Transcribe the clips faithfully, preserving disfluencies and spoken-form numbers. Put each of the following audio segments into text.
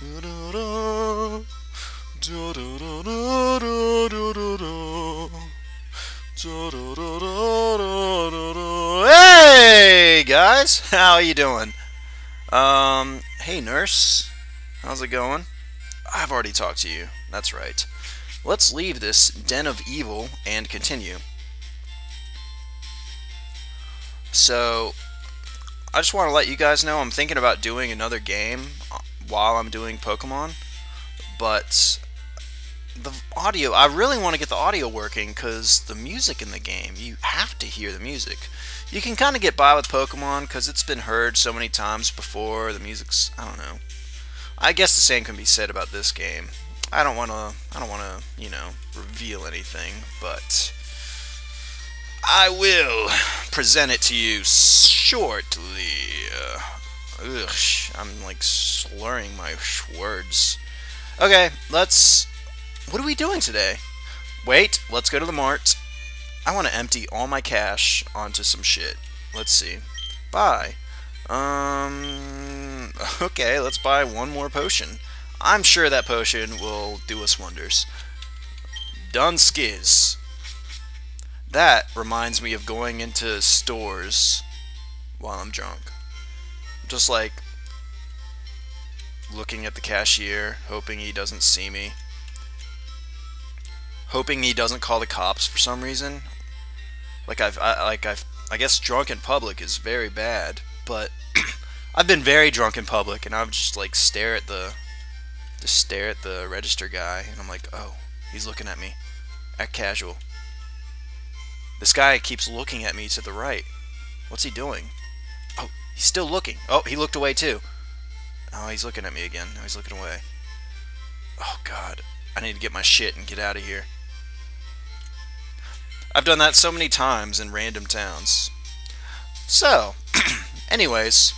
Hey guys, how you doing? Um, hey nurse, how's it going? I've already talked to you, that's right. Let's leave this den of evil and continue. So, I just want to let you guys know I'm thinking about doing another game while I'm doing Pokemon, but the audio, I really want to get the audio working because the music in the game, you have to hear the music. You can kind of get by with Pokemon because it's been heard so many times before, the music's, I don't know. I guess the same can be said about this game. I don't want to, I don't want to, you know, reveal anything, but I will present it to you shortly. Ugh, I'm like slurring my words. Okay, let's... What are we doing today? Wait, let's go to the mart. I want to empty all my cash onto some shit. Let's see. Buy. Um... Okay, let's buy one more potion. I'm sure that potion will do us wonders. Dunskiz. That reminds me of going into stores while I'm drunk. Just like looking at the cashier, hoping he doesn't see me. Hoping he doesn't call the cops for some reason. Like I've, I, like I've, I guess drunk in public is very bad, but I've been very drunk in public, and I've just like stare at the, just stare at the register guy, and I'm like, oh, he's looking at me, act casual. This guy keeps looking at me to the right. What's he doing? Oh, he's still looking. Oh, he looked away too. Oh, he's looking at me again. Now he's looking away. Oh, God. I need to get my shit and get out of here. I've done that so many times in random towns. So, anyways.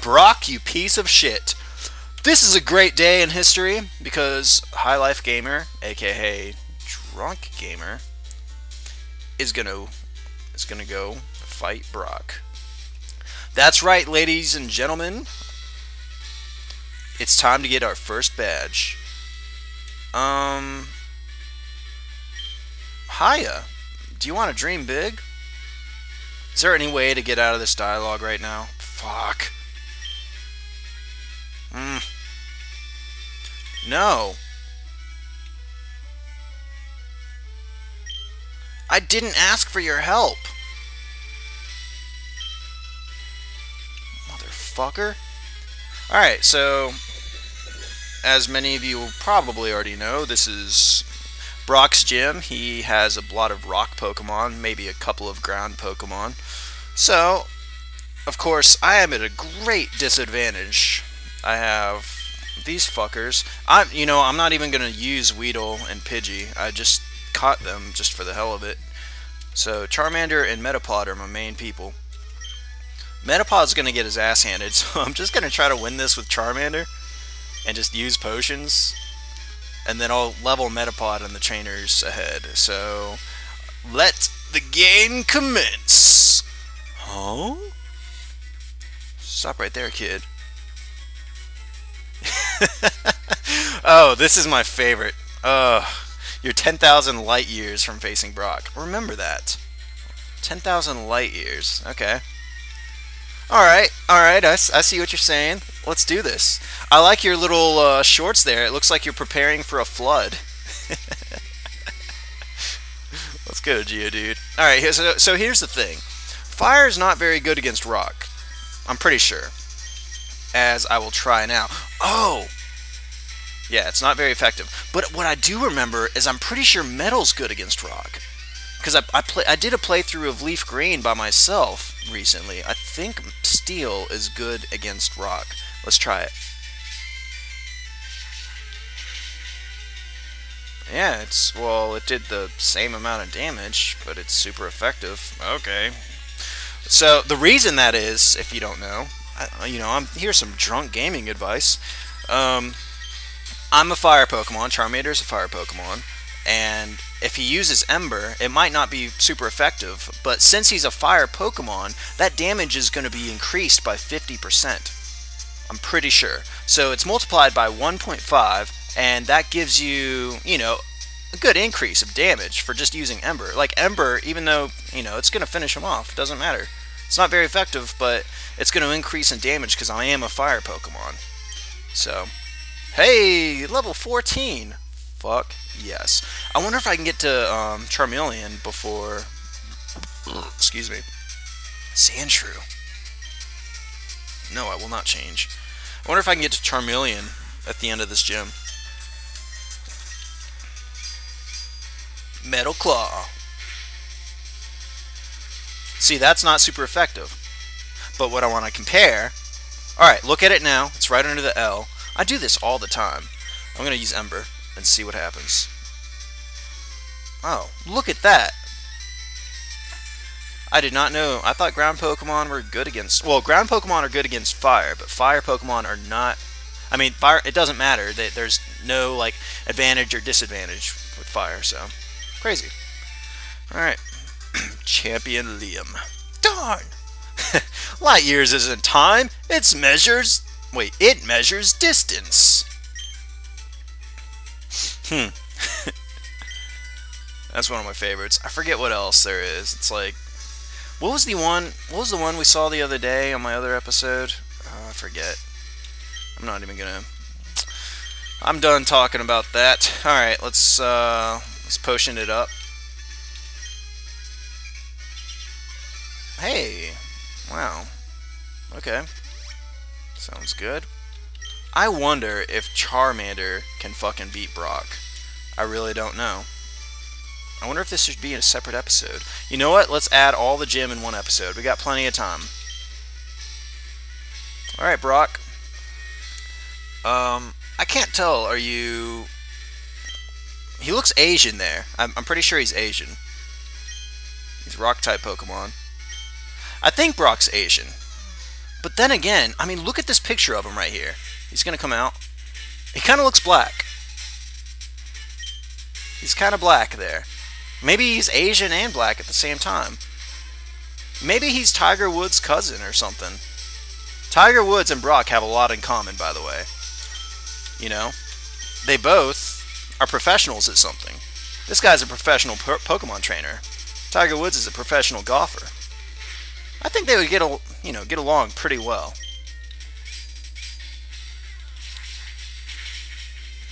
Brock, you piece of shit. This is a great day in history because High Life Gamer, a k a. Drunk Gamer, is gonna is gonna go fight Brock. That's right, ladies and gentlemen. It's time to get our first badge. Um Hiya, do you want to dream big? Is there any way to get out of this dialogue right now? Fuck. Mm. No. I didn't ask for your help. Motherfucker. Alright, so as many of you will probably already know, this is Brock's gym. He has a lot of rock Pokemon, maybe a couple of ground Pokemon. So, of course, I am at a great disadvantage. I have these fuckers. I'm, you know, I'm not even going to use Weedle and Pidgey. I just caught them just for the hell of it. So Charmander and Metapod are my main people. Metapod's gonna get his ass handed, so I'm just gonna try to win this with Charmander and just use potions, and then I'll level Metapod and the trainers ahead. So let the game commence. Huh? Stop right there, kid. Oh, this is my favorite. Ugh. You're ten thousand light years from facing Brock. Remember that. ten thousand light years. Okay. Alright, alright, I, I see what you're saying. Let's do this. I like your little uh, shorts there. It looks like you're preparing for a flood. Let's go, Geodude. Alright, so, so here's the thing. Fire is not very good against rock. I'm pretty sure. As I will try now. Oh! Yeah, it's not very effective. But what I do remember is I'm pretty sure metal's good against rock. Because I, I, play, I did a playthrough of Leaf Green by myself recently. I think steel is good against rock. Let's try it. Yeah, it's... Well, it did the same amount of damage, but it's super effective. Okay. So, the reason that is, if you don't know... I, you know, I'm, here's some drunk gaming advice. Um... I'm a fire Pokemon, Charmander's a fire Pokemon, and if he uses Ember, it might not be super effective, but since he's a fire Pokemon, that damage is going to be increased by fifty percent. I'm pretty sure. So it's multiplied by one point five, and that gives you, you know, a good increase of damage for just using Ember. Like, Ember, even though, you know, it's going to finish him off, it doesn't matter. It's not very effective, but it's going to increase in damage because I am a fire Pokemon. So, hey, level fourteen. Fuck yes. I wonder if I can get to um, Charmeleon before, excuse me, Sandshrew. No, I will not change. I wonder if I can get to Charmeleon at the end of this gym. Metal Claw. See, that's not super effective. But what I want to compare... Alright, look at it now. It's right under the L. I do this all the time. I'm going to use Ember and see what happens. Oh, look at that. I did not know. I thought ground Pokemon were good against... Well, ground Pokemon are good against fire, but fire Pokemon are not... I mean, fire... It doesn't matter. There's no, like, advantage or disadvantage with fire, so... Crazy. Alright. Champion Liam. Darn! Light years isn't time. It's measures... Wait, it measures distance. Hmm. That's one of my favorites. I forget what else there is. It's like... What was the one... What was the one we saw the other day on my other episode? Oh, I forget. I'm not even gonna... I'm done talking about that. Alright, let's, uh... Let's potion it up. Hey. Wow. Okay. Sounds good. I wonder if Charmander can fucking beat Brock. I really don't know. I wonder if this should be in a separate episode. You know what? Let's add all the gym in one episode. We got plenty of time. Alright, Brock. Um, I can't tell. Are you... He looks Asian there. I'm, I'm pretty sure he's Asian. He's rock-type Pokemon. I think Brock's Asian. But then again, I mean, look at this picture of him right here. He's going to come out. He kind of looks black. He's kind of black there. Maybe he's Asian and black at the same time. Maybe he's Tiger Woods' cousin or something. Tiger Woods and Brock have a lot in common, by the way. You know? They both... are professionals at something. This guy's a professional po Pokemon trainer. Tiger Woods is a professional golfer. I think they would get a, you know, get along pretty well.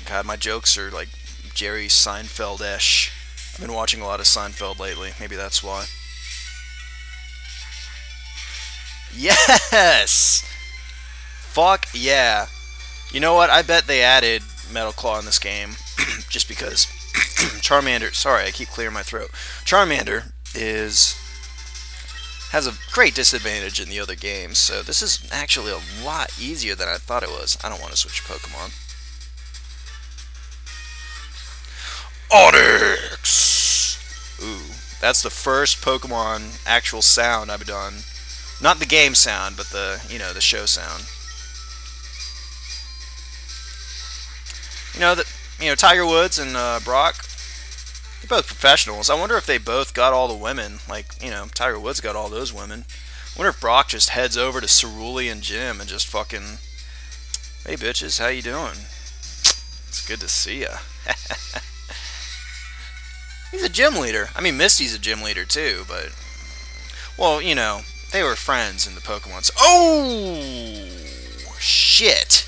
God, my jokes are like Jerry Seinfeld-ish. I've been watching a lot of Seinfeld lately. Maybe that's why. Yes! Fuck yeah. You know what? I bet they added Metal Claw in this game. Just because Charmander, sorry, I keep clearing my throat. Charmander is has a great disadvantage in the other games, so this is actually a lot easier than I thought it was. I don't want to switch Pokemon. Onix! Ooh, that's the first Pokemon actual sound I've done. Not the game sound, but the, you know, the show sound. You know, the... You know, Tiger Woods and uh, Brock, they're both professionals. I wonder if they both got all the women. Like, you know, Tiger Woods got all those women. I wonder if Brock just heads over to Cerulean Gym and just fucking, hey, bitches, how you doing? It's good to see ya. He's a gym leader. I mean, Misty's a gym leader, too, but... Well, you know, they were friends in the Pokemon. Oh! Shit!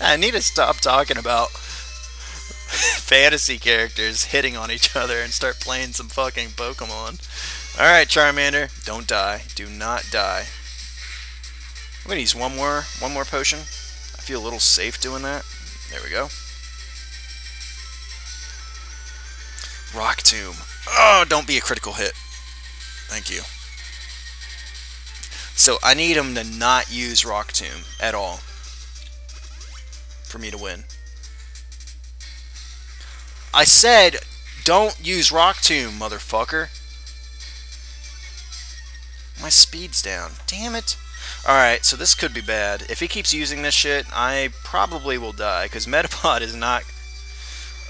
I need to stop talking about fantasy characters hitting on each other and start playing some fucking Pokemon. Alright, Charmander, don't die. Do not die. I'm gonna use one more, one more potion. I feel a little safe doing that. There we go. Rock Tomb. Oh, don't be a critical hit. Thank you. So I need him to not use Rock Tomb at all for me to win. I said, don't use Rock Tomb, motherfucker. My speed's down. Damn it. Alright, so this could be bad. If he keeps using this shit, I probably will die, because Metapod is not...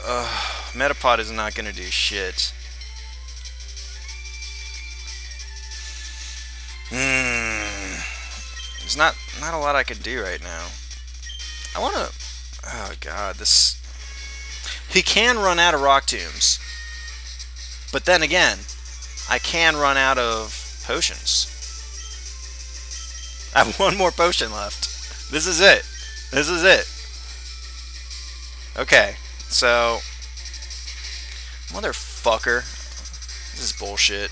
Uh, Metapod is not going to do shit. Hmm. There's not not a lot I could do right now. I want to... Oh, God, this... He can run out of Rock Tombs. But then again, I can run out of potions. I have one more potion left. This is it. This is it. Okay, so... Motherfucker. This is bullshit.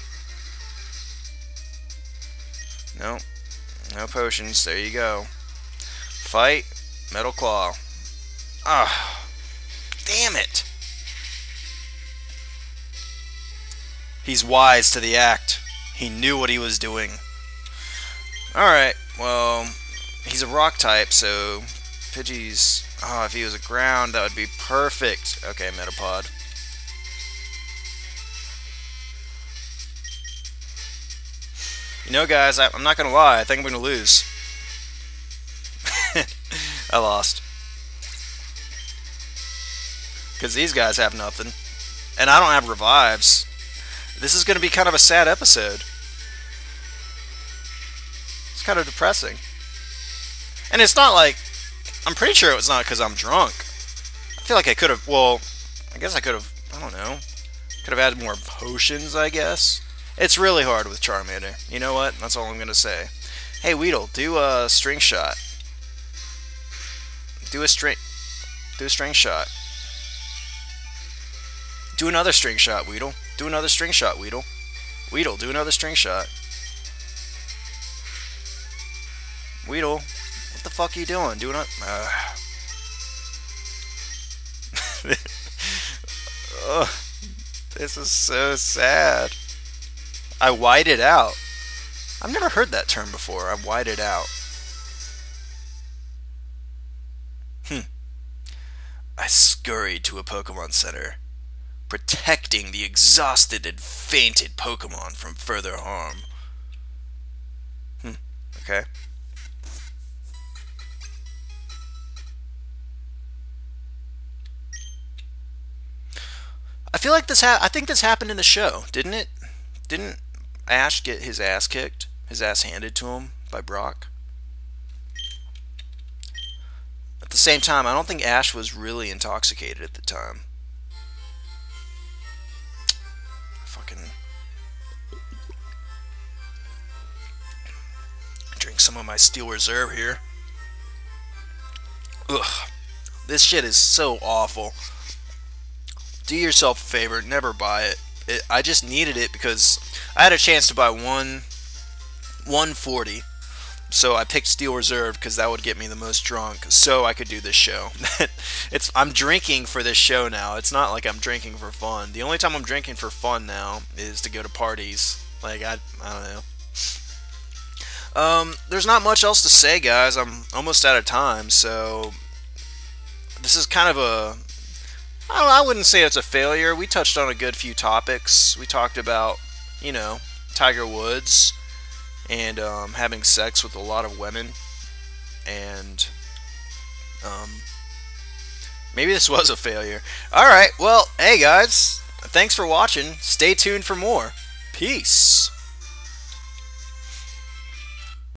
Nope. No potions. There you go. Fight. Metal Claw. Ah, damn it. He's wise to the act. He knew what he was doing. Alright, well, he's a rock type, so Pidgey's... Oh, if he was a ground, that would be perfect. Okay, Metapod. You know, guys, I, I'm not going to lie. I think I'm going to lose. I lost. Because these guys have nothing. And I don't have revives. This is going to be kind of a sad episode. It's kind of depressing. And it's not like... I'm pretty sure it was not because I'm drunk. I feel like I could have... Well, I guess I could have... I don't know. Could have added more potions, I guess. It's really hard with Charmander. You know what? That's all I'm going to say. Hey, Weedle, do a string shot. Do a string... Do a string shot. Do another string shot, Weedle. Do another string shot, Weedle. Weedle, do another string shot. Weedle, what the fuck are you doing? Do another... Uh. Oh, this is so sad. I whited out. I've never heard that term before. I whited out. Hmm. I scurried to a Pokémon Center, protecting the exhausted and fainted Pokémon from further harm. Hmm. Okay. I feel like this ha- I think this happened in the show, didn't it? Didn't... Ash get his ass kicked, his ass handed to him by Brock. At the same time, I don't think Ash was really intoxicated at the time. Fucking drink some of my Steel Reserve here. Ugh, this shit is so awful. Do yourself a favor, never buy it. It, I just needed it because I had a chance to buy one one forty, so I picked Steel Reserve because that would get me the most drunk, so I could do this show. It's I'm drinking for this show now. It's not like I'm drinking for fun. The only time I'm drinking for fun now is to go to parties. Like I, I don't know. Um, there's not much else to say, guys. I'm almost out of time, so this is kind of a... I wouldn't say it's a failure. We touched on a good few topics. We talked about, you know, Tiger Woods and um, having sex with a lot of women. And um, maybe this was a failure. All right. Well, hey, guys. Thanks for watching. Stay tuned for more. Peace.